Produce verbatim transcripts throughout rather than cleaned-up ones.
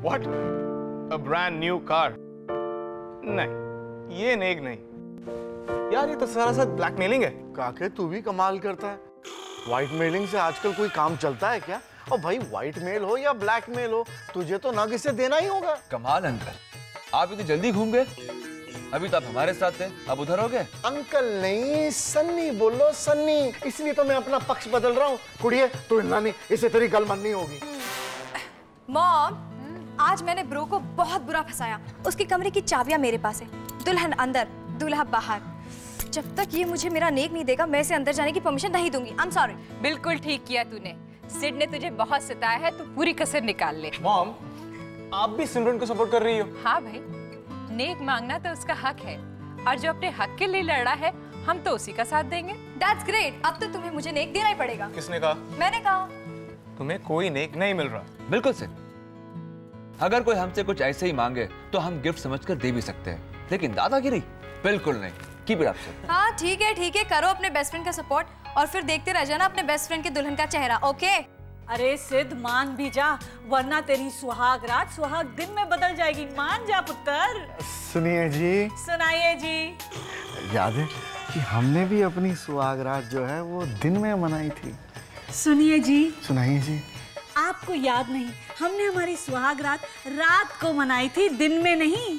What? A brand new car? नहीं, ये नेग नहीं। यार ये तो सारा साथ ब्लैकमेलिंग है। काके तू भी कमाल करता है। व्हाइट मेलिंग से आजकल कोई काम चलता है क्या? और भाई व्हाइट मेल हो या ब्लैक मेल हो, तुझे तो नग इसे देना ही होगा। कमाल अंकल, आप इतनी जल्दी घूम गए। अभी तो आप हमारे साथ थे, अब उधर हो गए। अंकल नहीं, सन्नी बोलो सन्नी। इसलिए तो मैं अपना पक्ष बदल रहा हूँ। कुड़िए तू हिलना नहीं, इसे तेरी गल मननी होगी। मॉम, आज मैंने ब्रो को बहुत बुरा फंसाया। उसके कमरे की चाबियां मेरे पास है। दुल्हन अंदर, दूल्हा बाहर। जब तक ये मुझे मेरा नेक नहीं देगा, मैं इसे अंदर जाने की परमिशन नहीं दूंगी। I am sorry. बिल्कुल ठीक किया तूने। सिड ने तुझे बहुत सताया है, तू पूरी कसर निकाल ले। मॉम, आप भी सिमरन को सपोर्ट कर रही हो? हाँ भाई, नेक मांगना तो उसका हक है, और जो अपने हक के लिए लड़ा है हम तो उसी का साथ देंगे। That's great. अब तो तुम्हें मुझे नेक देना ही पड़ेगा। किसने कहा? मैंने कहा। तुम्हें कोई नेक नहीं मिल रहा। बिल्कुल सर, अगर कोई हमसे कुछ ऐसे ही मांगे तो हम गिफ्ट समझकर दे भी सकते हैं, लेकिन दादागिरी बिल्कुल नहीं। Keep it up, sir. हाँ ठीक है ठीक है, करो अपने बेस्ट फ्रेंड का सपोर्ट, और फिर देखते रह जाना अपने बेस्ट फ्रेंड के दुल्हन का चेहरा। ओके? अरे सिद्ध मान भी जा, वरना तेरी सुहाग रात सुहाग दिन में बदल जाएगी। मान जा पुत्र। सुनिए जी। सुनाइए जी। याद है कि हमने भी अपनी सुहाग रात जो है वो दिन में मनाई थी। सुनिए जी। सुनाइए जी। आपको याद नहीं, हमने हमारी सुहाग रात रात को मनाई थी, दिन में नहीं।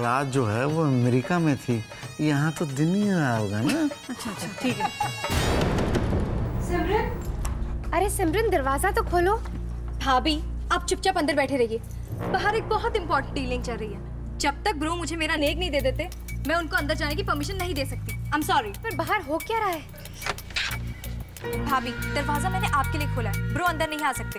रात जो है वो अमेरिका में थी, यहाँ तो दिन ही रहा होगा ना। अच्छा अच्छा ठीक है। अरे सिमरन, दरवाजा तो खोलो। भाभी आप चुपचाप अंदर बैठे रहिए, बाहर एक बहुत इम्पोर्टेंट डीलिंग चल रही है। जब तक ब्रो मुझे मेरा नेक नहीं दे देते, मैं उनको अंदर जाने की परमिशन नहीं दे सकती। I am sorry. पर बाहर हो क्या रहा है? भाभी दरवाजा मैंने आपके लिए खोला है, ब्रो अंदर नहीं आ सकते।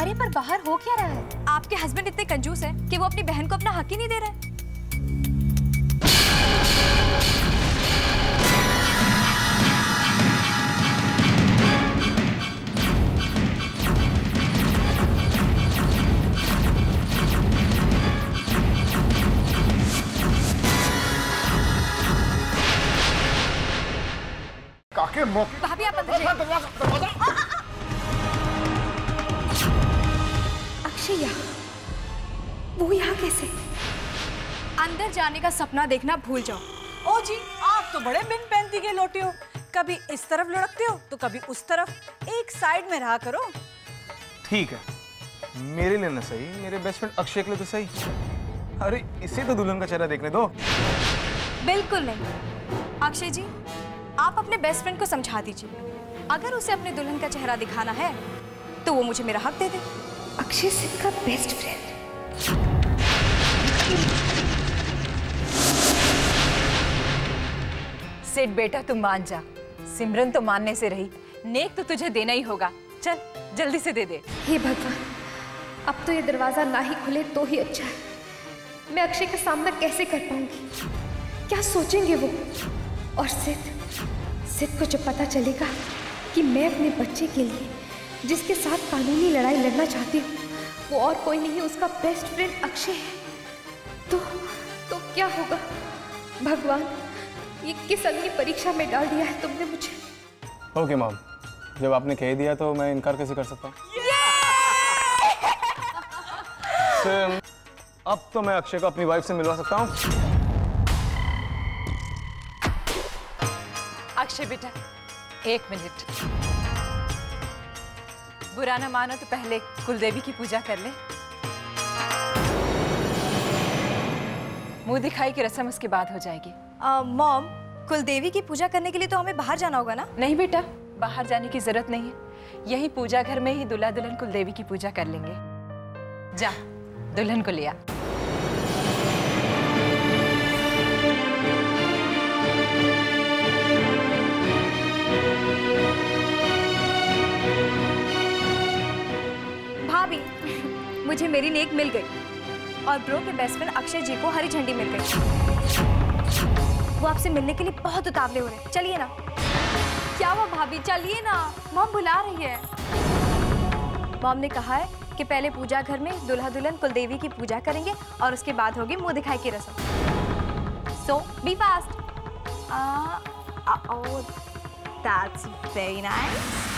अरे पर बाहर हो क्या रहा है? आपके हस्बैंड इतने कंजूस है कि वो अपनी बहन को अपना हक ही नहीं दे रहे। भाभी आप अंदर जाइए। अक्षय, वो यहाँ कैसे? अंदर जाने का सपना देखना भूल जाओ। ओ जी, आप तो बड़े बिन पैंती के लोटे हो। कभी इस तरफ लुढ़कते हो तो कभी उस तरफ, एक साइड में रहा करो। ठीक है, मेरे लिए ना सही, मेरे बेस्ट फ्रेंड अक्षय के लिए तो सही। अरे इसे तो दुल्हन का चेहरा देखने दो। बिल्कुल नहीं। अक्षय जी, आप अपने बेस्ट फ्रेंड को समझा दीजिए, अगर उसे अपने दुल्हन का चेहरा दिखाना है तो वो मुझे मेरा हक दे दे। अक्षय सिंह का बेस्ट फ्रेंड। सिड बेटा तू मान जा, सिमरन तो मानने से रही, नेक तो तुझे देना ही होगा। चल जल्दी से दे दे। हे भगवान, अब तो ये दरवाजा ना ही खुले तो ही अच्छा है। मैं अक्षय का सामना कैसे कर पाऊंगी? क्या सोचेंगे वो? और सिद्ध सिद्ध को जब पता चलेगा कि मैं अपने बच्चे के लिए जिसके साथ कानूनी लड़ाई लड़ना चाहती हूँ वो और कोई नहीं, उसका बेस्ट फ्रेंड अक्षय है, तो तो क्या होगा? भगवान, ये किस अग्नि परीक्षा में डाल दिया है तुमने मुझे। ओके okay, मॉम, जब आपने कह दिया तो मैं इनकार कैसे कर सकता हूँ? yeah! so, अब तो मैं अक्षय को अपनी वाइफ से मिलवा सकता हूँ। अक्षय बेटा एक मिनट, बुरा ना मानो तो पहले कुलदेवी की पूजा कर ले। मुंह दिखाई की रस्म उसके बाद हो जाएगी। मॉम, कुलदेवी की पूजा करने के लिए तो हमें बाहर जाना होगा ना? नहीं बेटा, बाहर जाने की जरूरत नहीं है, यही पूजा घर में ही दूल्हा दुल्हन कुलदेवी की पूजा कर लेंगे। जा दुल्हन को ले आ। मुझे मेरी नेक मिल गई, और ब्रो के बेस्ट फ्रेंड अक्षय जी को हरी झंडी मिल गई। वो आपसे मिलने के लिए बहुत उतावले हो रहे हैं। चलिए ना। क्या हुआ भाभी? चलिए ना, मॉम बुला रही है। मॉम ने कहा है कि पहले पूजा घर में दुल्हा दुल्हन कुलदेवी की पूजा करेंगे और उसके बाद होगी मुंह दिखाई की रस्म। So be fast. That's very nice.